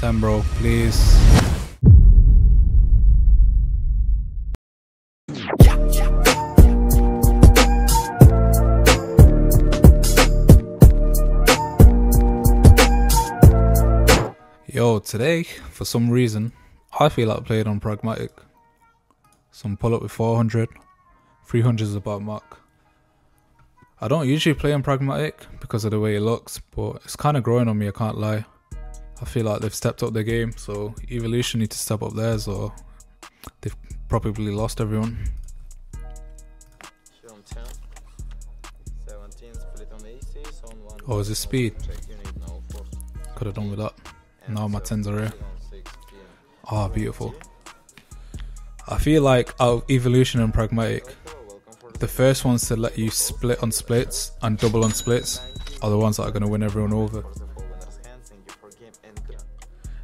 time, bro, please. Yo, today, for some reason, I feel like playing on Pragmatic. Some pull up with 400, 300 is about mark. I don't usually play on Pragmatic because of the way it looks, but it's kind of growing on me, I can't lie. I feel like they've stepped up their game, so Evolution need to step up theirs or they've probably lost everyone. Oh, is this speed? Could have done with that. Now my 10s are here. Ah, beautiful. I feel like out of Evolution and Pragmatic, the first ones to let you split on splits and double on splits are the ones that are going to win everyone over.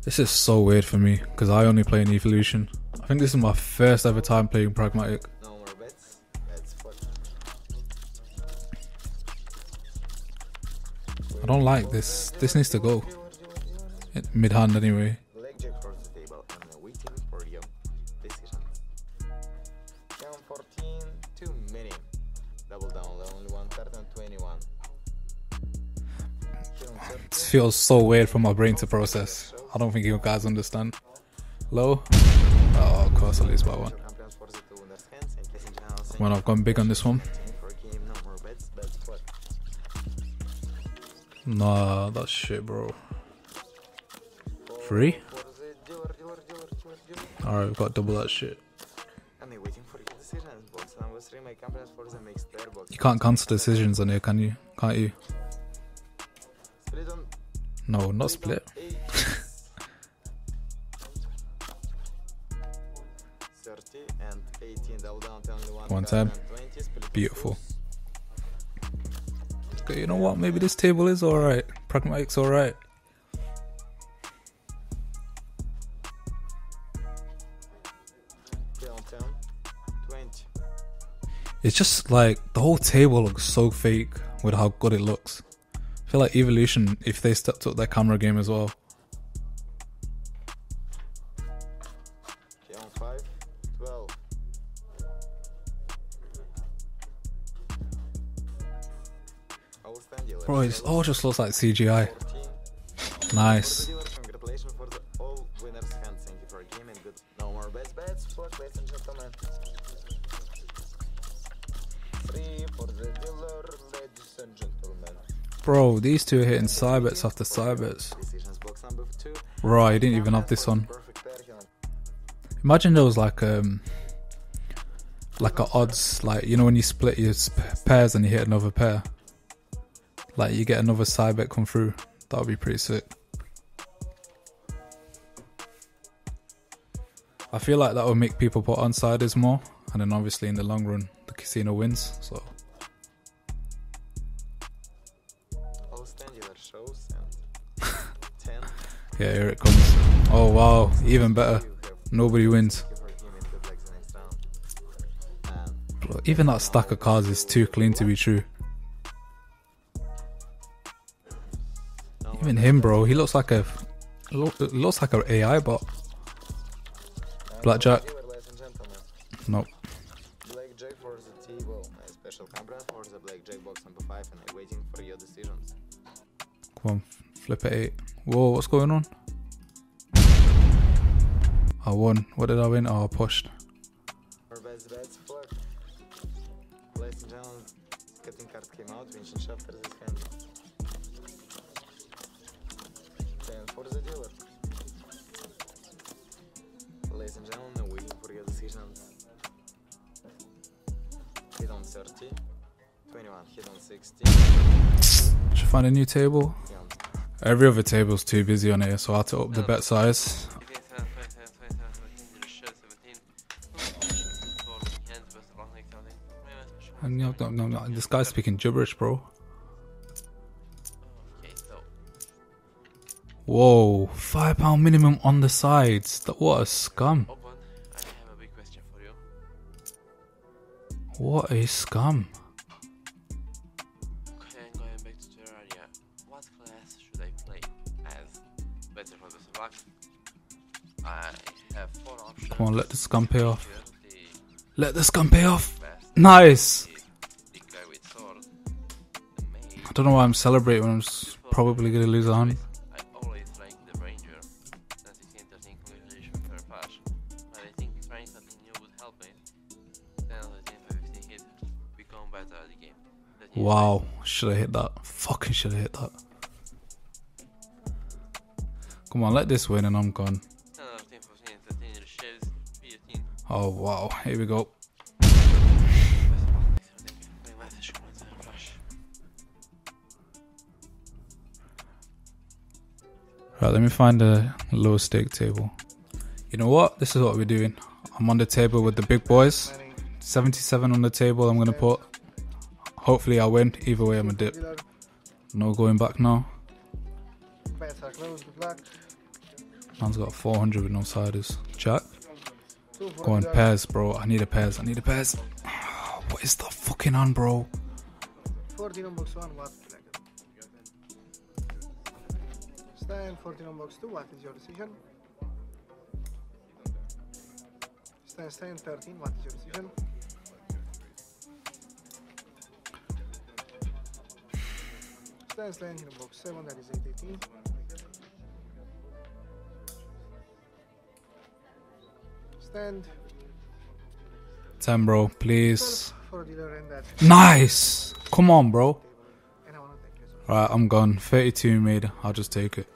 This is so weird for me because I only play in Evolution. I think this is my first ever time playing Pragmatic. I don't like this. This needs to go. Mid hand anyway. This feels so weird for my brain to process. I don't think you guys understand. Low? Oh, of course I lose by one. When I've gone big on this one. Nah, that's shit, bro. Free? Alright, we've got double that shit. You can't cancel decisions on here, can you? Can't you? No, not split. One time. Beautiful. Okay, you know what? Maybe this table is alright. Pragmatic's alright. It's just like the whole table looks so fake with how good it looks. I feel like Evolution, if they stepped up their camera game as well. Bro, it all just looks like CGI. Nice. Bro, these two are hitting side bets after side bets. Right, you didn't even have this one. Imagine there was like a odds, like, you know when you split your pairs and you hit another pair, like you get another side bet come through. That would be pretty sick. I feel like that would make people put on siders more, and then obviously in the long run, the casino wins. So. Yeah, here it comes. Oh wow, even better. Nobody wins. But even that stack of cards is too clean to be true. Even him, bro, he looks like a looks like an AI bot. Blackjack. Nope. Blackjack for the table. A special camera for the blackjack box number 5, and I'm waiting for your decisions. Come on, flip at 8. Whoa, what's going on? I won. What did I win? Oh, I pushed. Hit on 30, 21, hit on 60. Should find a new table. Every other table's too busy on here, so I had to up the bet size. And no, this guy's speaking gibberish, bro. Whoa, £5 minimum on the sides. What a scam. What a scam. Okay, I'm going back to Terraria. What class should I play as? Better for the survival. I have four options. Come on, let the scum pay off. Let the scum pay off. Nice. I don't know why I'm celebrating when I'm probably gonna lose a hand. Wow, should I hit that? Fucking should I hit that? Come on, let this win and I'm gone. Oh wow, here we go. Right, let me find a low stake table. You know what? This is what we're doing. I'm on the table with the big boys. 77 on the table I'm gonna put. Hopefully I win, either way I'm a dip. No going back now. Man's got 400 with no siders. Jack. Go on, pairs bro, I need a pairs, I need a pairs. What is the fucking on bro? Stay 14 on box 2, what is your decision? Stay in 13, what is your decision? Stay in box 7, that is 818. Stand 10 bro, please. Nice! Come on bro. Right, I'm gone. 32 made, I'll just take it.